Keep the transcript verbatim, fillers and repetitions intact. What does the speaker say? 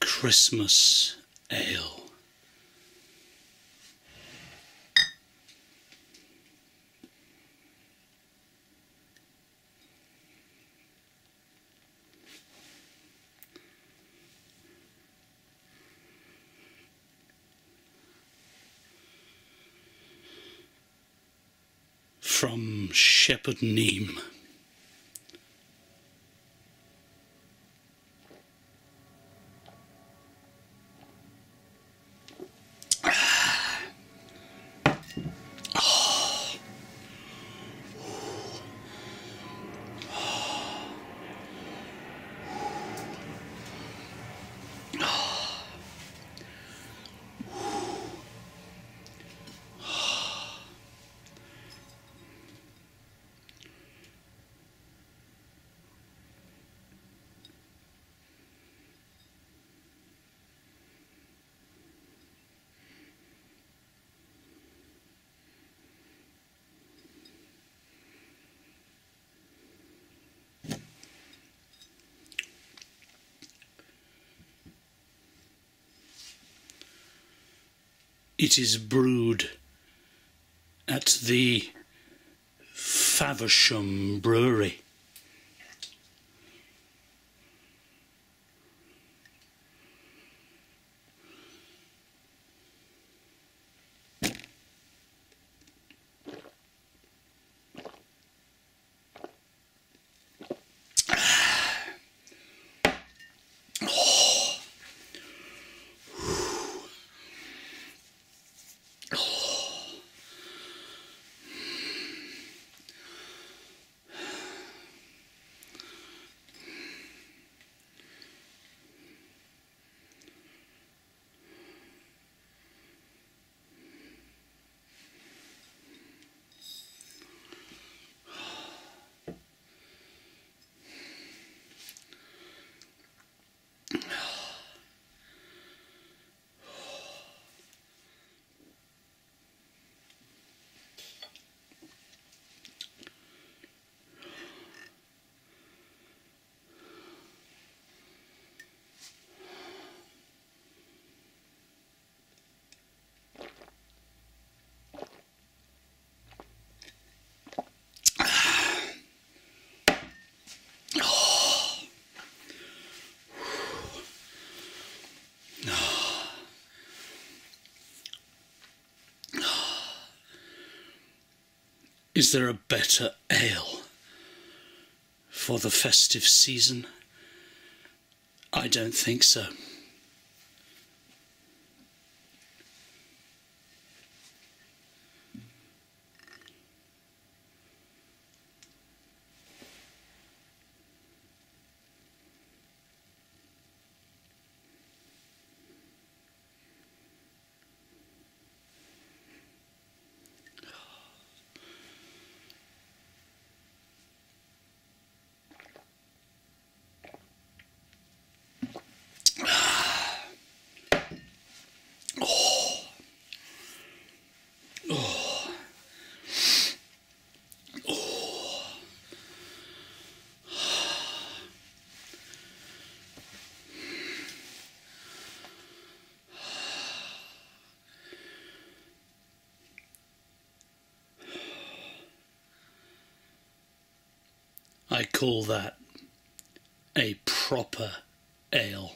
Christmas ale. From Shepherd Neame. It is brewed at the Faversham Brewery. Is there a better ale for the festive season? I don't think so. I call that a proper ale.